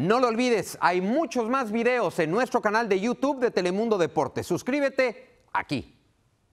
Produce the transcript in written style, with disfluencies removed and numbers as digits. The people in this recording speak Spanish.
No lo olvides, hay muchos más videos en nuestro canal de YouTube de Telemundo Deportes. Suscríbete aquí.